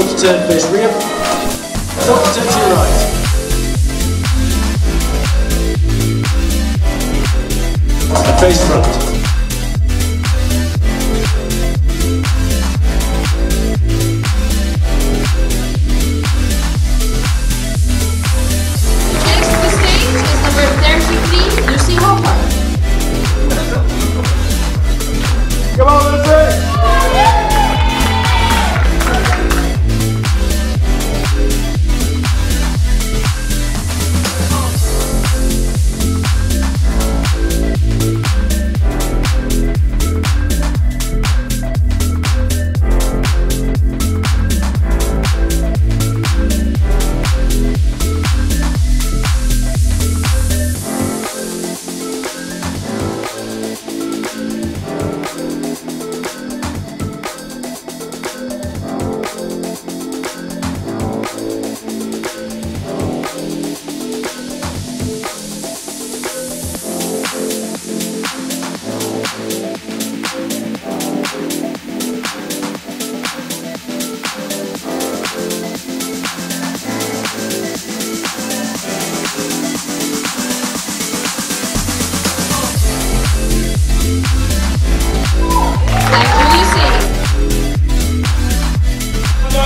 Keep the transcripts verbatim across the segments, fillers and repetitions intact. quarter turn fish rib, top turn to your right. And face front. Next to the stage is number thirty-three, Lucy Hooper. Come on, Lucy!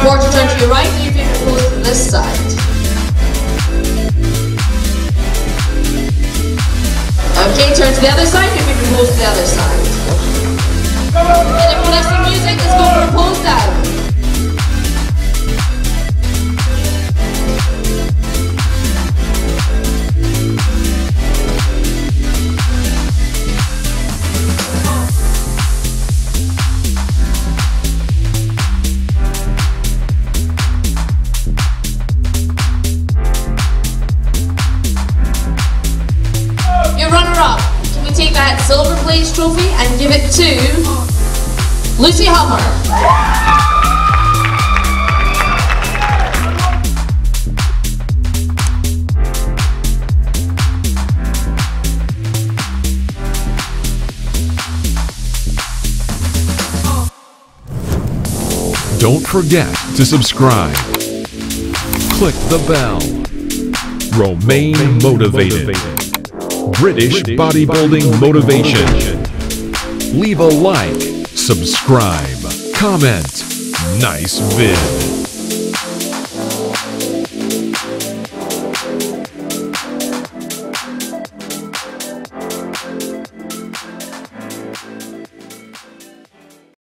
Quarter turn to your right, you can pull it from this side. Okay, turn to the other side, you can pull it to the other side. And if we have some music, let's go for a pose down. Take that silver plates trophy and give it to Lucy Hooper. Don't forget to subscribe. Click the bell. Remain motivated. British Bodybuilding Motivation. Leave a like, subscribe, comment. Nice vid.